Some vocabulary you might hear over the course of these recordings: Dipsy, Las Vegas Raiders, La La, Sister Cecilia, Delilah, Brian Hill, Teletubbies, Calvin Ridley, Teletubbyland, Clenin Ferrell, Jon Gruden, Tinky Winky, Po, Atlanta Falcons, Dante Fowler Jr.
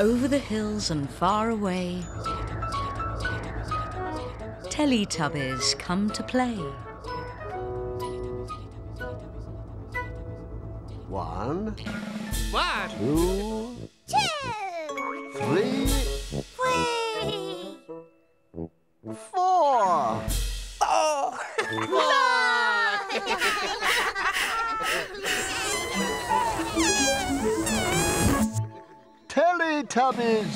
over the hills and far away, Teletubbies come to play. 1, 2, 3, 4. Oh! Teletubbies!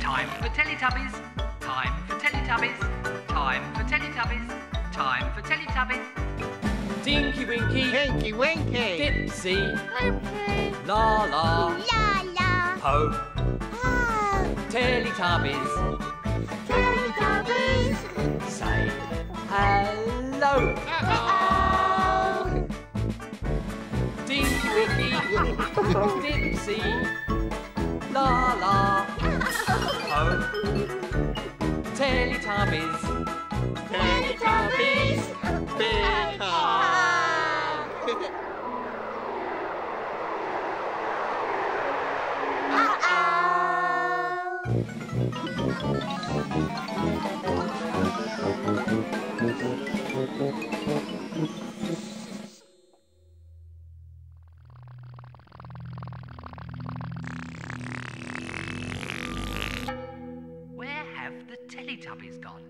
Time for Teletubbies! Time for Teletubbies! Time for Teletubbies! Time for Teletubbies! Tinky Winky! Tinky Winky! Dipsy! Winky. La La! La La! Po! Teletubbies. Teletubbies. Say hello. Uh-oh. Tinky Winky. Dipsy. La La. Oh. Teletubbies. Teletubbies. Teletubbies. Where have the Teletubbies gone?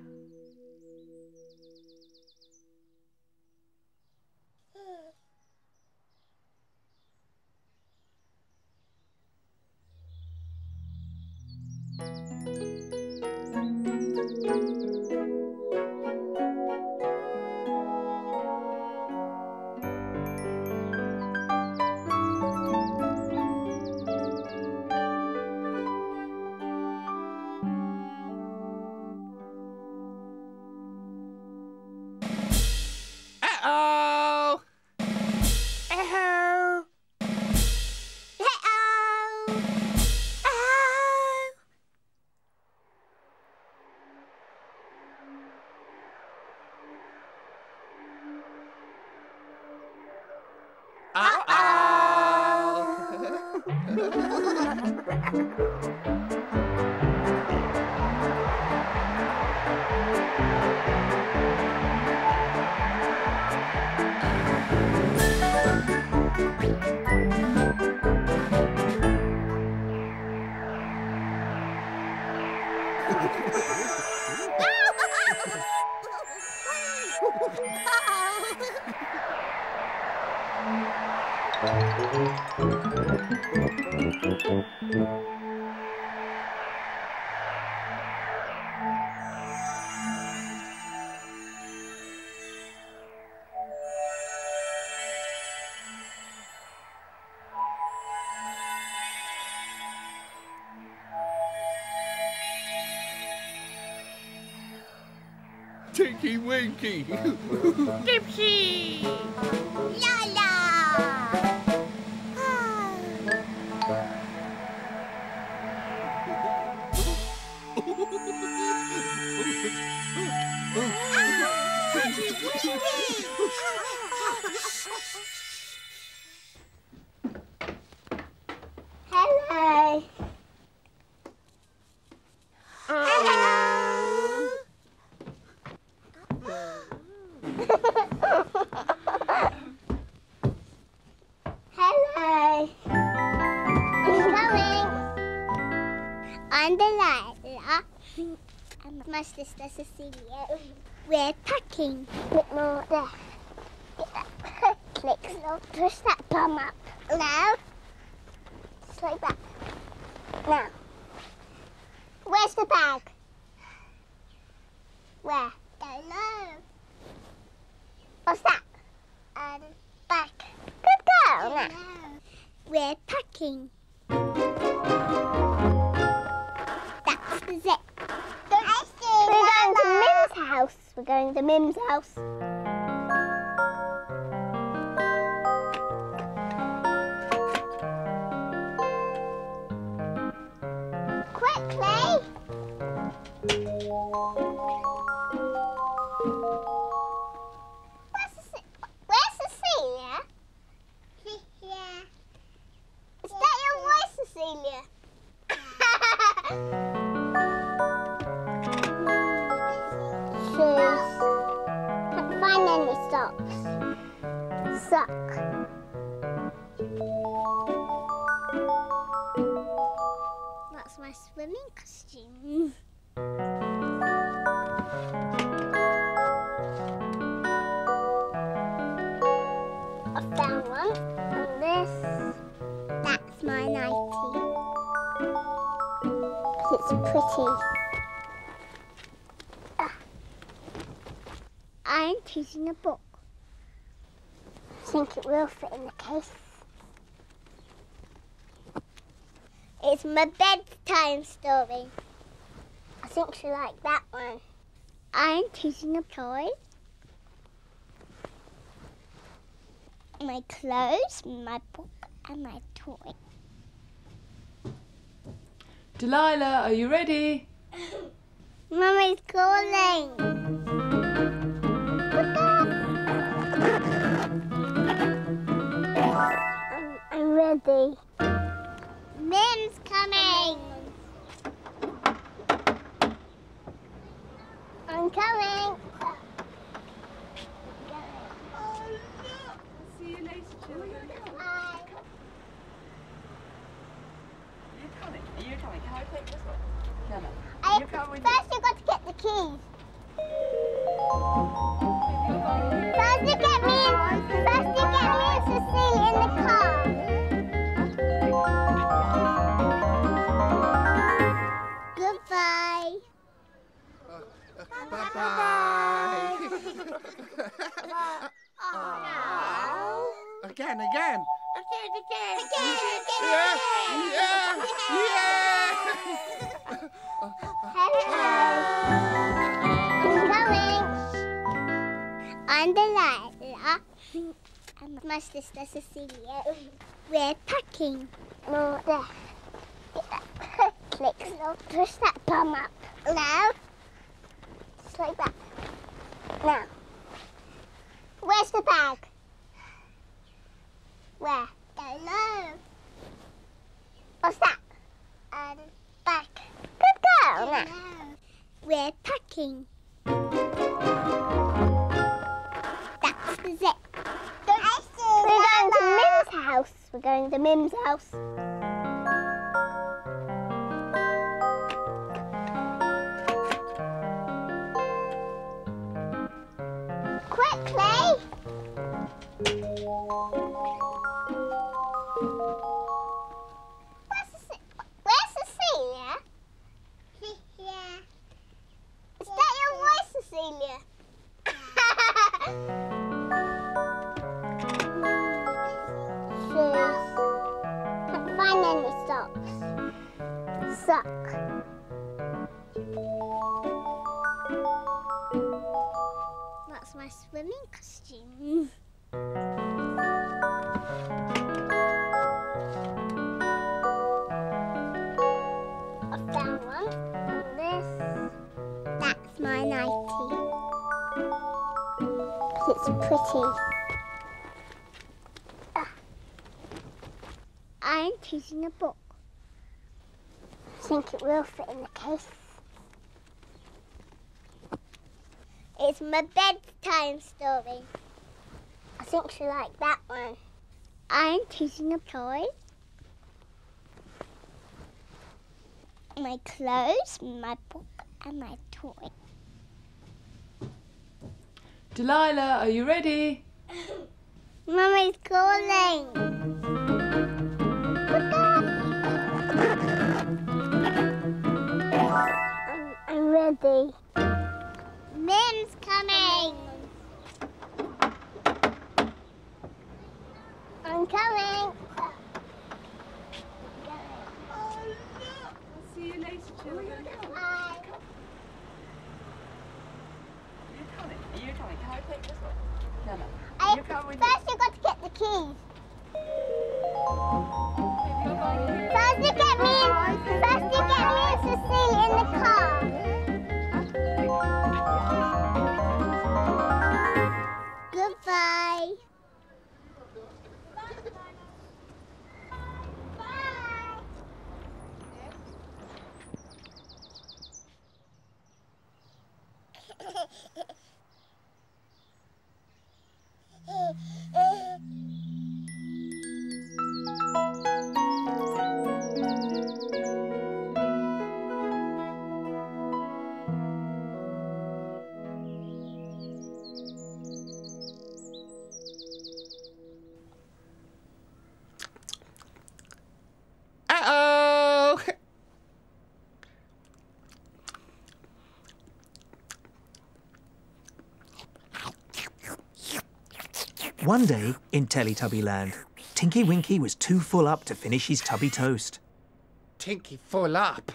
Tinky Winky! Dipsy! La La! Tinky Winky! Hello! Hello. I'm coming. I'm Delilah. I'm my sister Cecilia. We're packing. Click more there. Click slow. Push that bum up. Now. Just like that. Now. Where's the bag? Where? Don't know. What's that? Back. Good girl. Yeah. We're packing. That's the zip. We're going to Mim's house. Quickly. Cecilia. Shoes. Can't find any socks. Sock. That's my swimming costume. I found one. And this. That's my nightie. It's pretty. I'm choosing a book. I think it will fit in the case. It's my bedtime story. I think she liked that one. I'm choosing a toy. My clothes, my book, and my toy. Delilah, are you ready? Mummy's calling. I'm ready. Mim's coming. I'm coming. First you've got to get the keys. First you get me and Cecilia in the car. Goodbye. Bye-bye. Oh. Again. Again. Yeah. Hello. I'm coming. I'm Delilah. And my sister Cecilia. We're packing. Oh, there. Get that. Click. So push that bum up. Now. Just like that. Now. Where's the bag? Where? Don't know. What's that? Bag. Good girl. Now. We're packing. That's the zip. We're going to Mim's house. Quickly. Sock. That's my swimming costume. I found one. And this. That's my nightie. It's pretty. I'm choosing a book. I think it will fit in the case. It's my bedtime story. I think she liked that one. I'm choosing a toy. My clothes, my book, and my toy. Delilah, are you ready? Mummy's calling. I'm ready. Mim's coming. I'm coming. Oh, no. I'll see you later, children. Bye. You're coming. Can I take this one? No. First you've got to get the keys. First you get me and Cecilia in the car. Goodbye. One day, in Teletubby Land, Tinky Winky was too full up to finish his tubby toast. Tinky full up?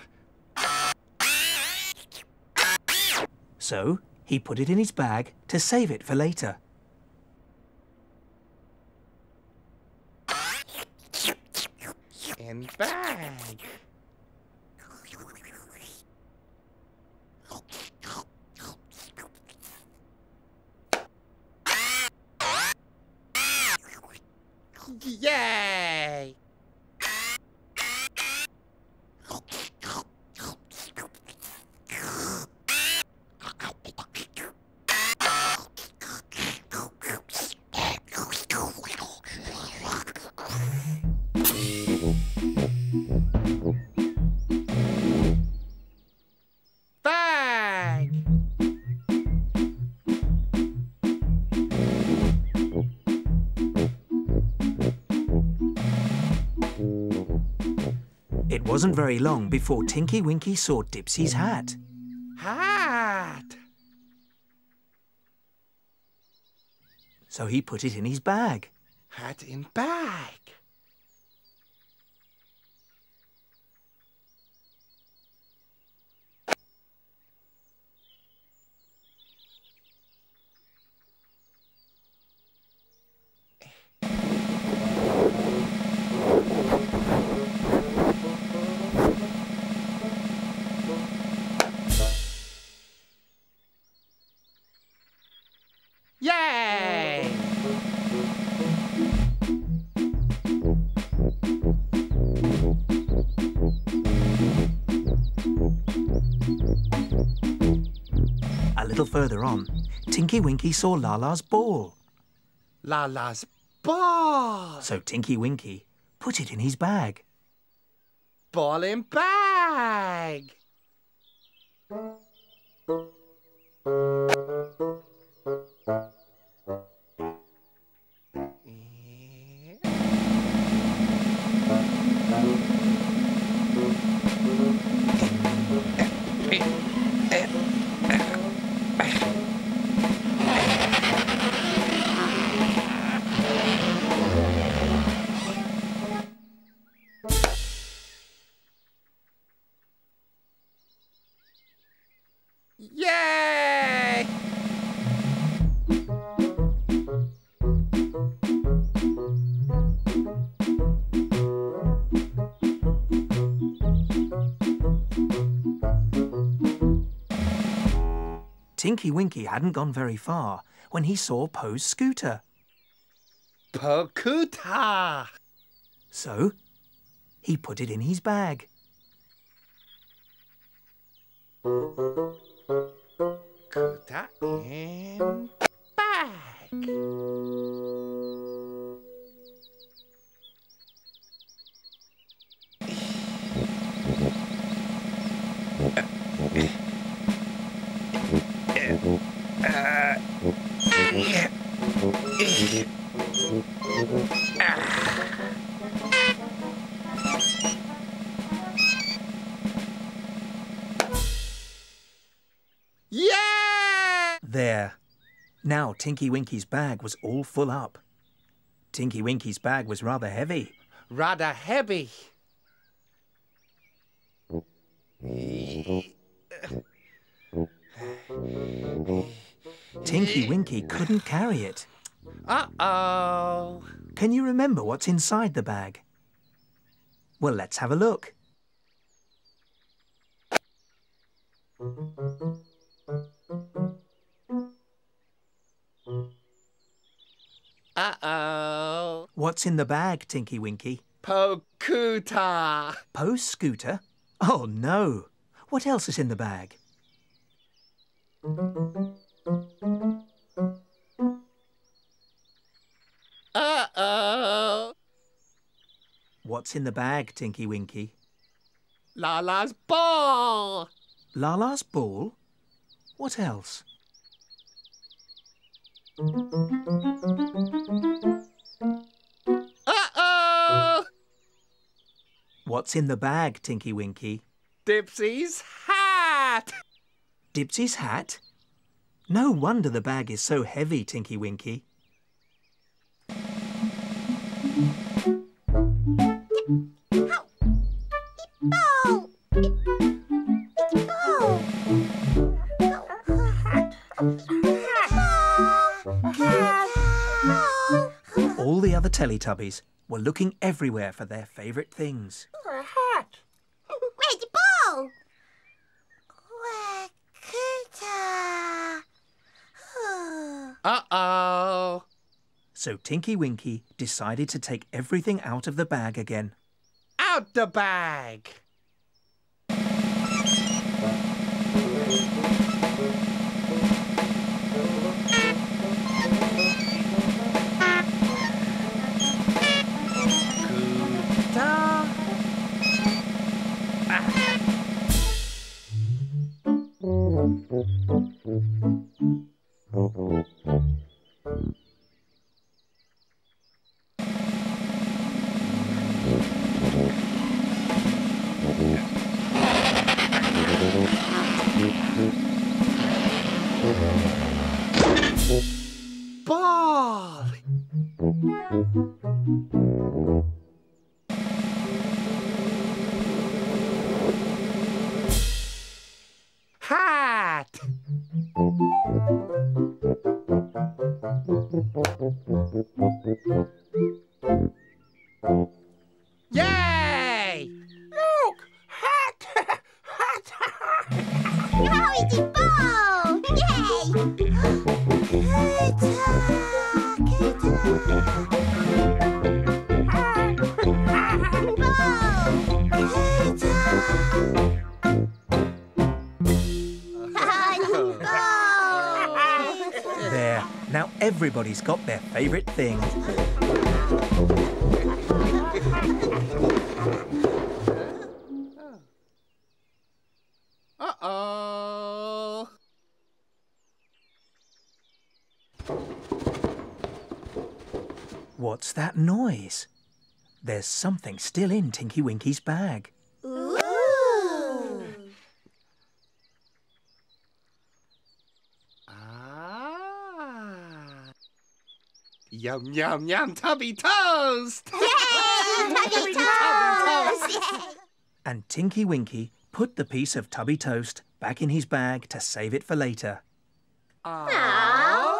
So, he put it in his bag to save it for later. In bag. Yay! It wasn't very long before Tinky Winky saw Dipsy's hat. Hat! So he put it in his bag. Hat in bag. A little further on, Tinky Winky saw La La's ball. La La's ball! So Tinky Winky put it in his bag. Ball in bag! Yay! Tinky Winky hadn't gone very far when he saw Po's scooter. Po-cooter! So, he put it in his bag. Cooter in bag. There. Now Tinky Winky's bag was all full up. Tinky Winky's bag was rather heavy. Rather heavy. Tinky Winky couldn't carry it. Uh-oh. Can you remember what's inside the bag? Well, let's have a look. Uh-oh. What's in the bag, Tinky Winky? Po-cooter. Po's scooter? Oh, no. What else is in the bag? Uh-oh. What's in the bag, Tinky Winky? La La's ball. La La's ball? What else? Uh-oh! What's in the bag, Tinky Winky? Dipsy's hat! Dipsy's hat? No wonder the bag is so heavy, Tinky Winky. All the other Teletubbies were looking everywhere for their favourite things. A hat. Where's the ball? Uh-oh. So Tinky Winky decided to take everything out of the bag again. Out the bag! Ball! Hat! Yay! Look! Hat! Hat! Now it's a ball! Yay! Ball! There, now everybody's got their favourite thing. Uh-oh. What's that noise? There's something still in Tinky Winky's bag. Yum, yum, yum, tubby toast! Yay! Tubby toast! And Tinky Winky put the piece of tubby toast back in his bag to save it for later. Aww. Aww.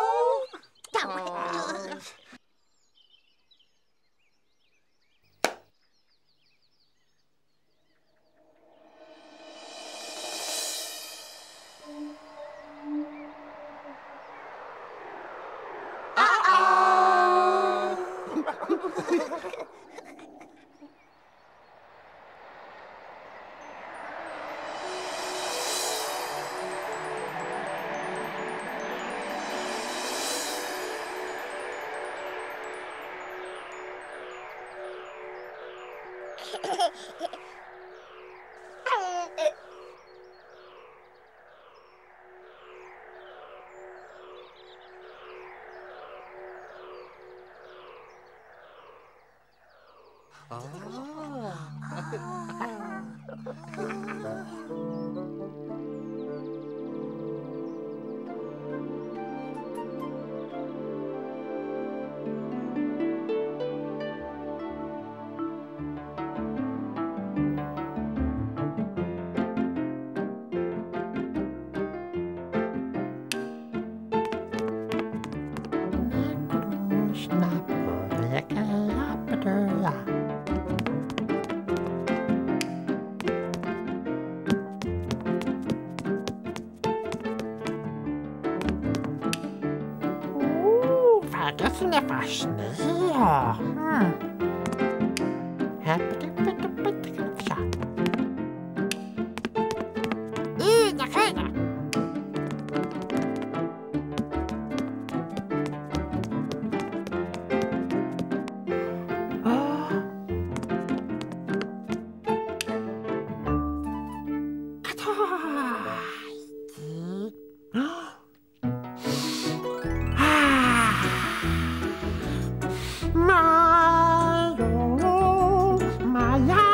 My, oh, my, yeah.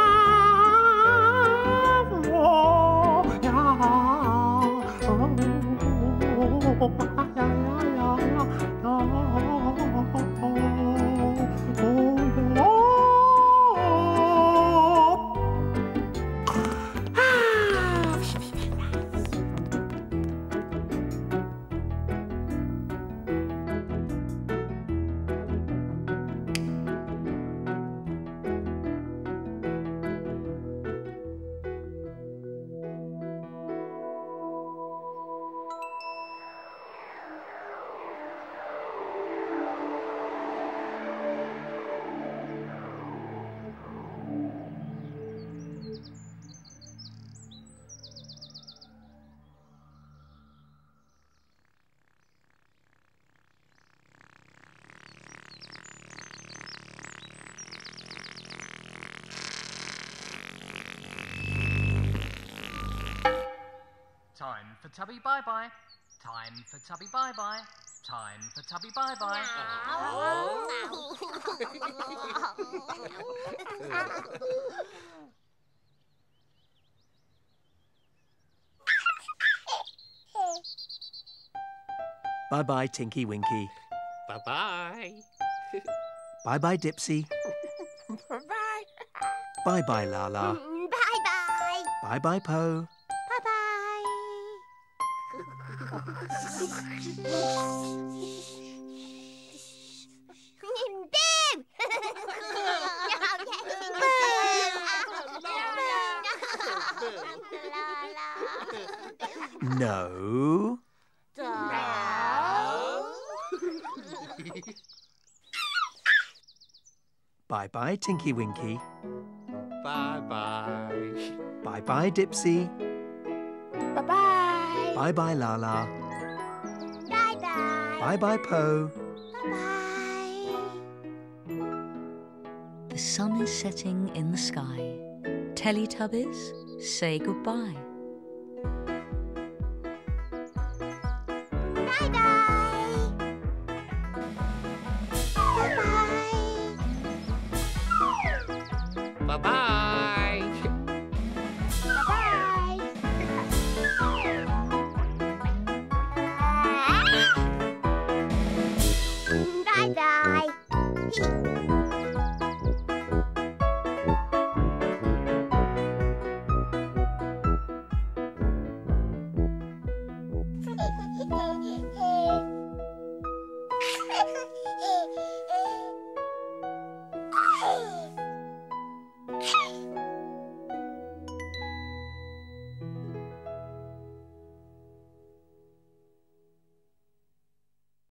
Tubby bye-bye. Time for Tubby bye-bye. Time for Tubby bye-bye. Oh. Bye-bye, Tinky Winky. Bye-bye. Bye-bye, Dipsy. Bye-bye. Bye-bye, La La. Bye-bye. Bye-bye, Po. No. No. Bye-bye, Tinky Winky. Bye-bye. Bye-bye, Dipsy. Bye-bye. Bye-bye, La La. Bye-bye. Bye-bye, Po. Bye-bye. The sun is setting in the sky. Teletubbies, say goodbye.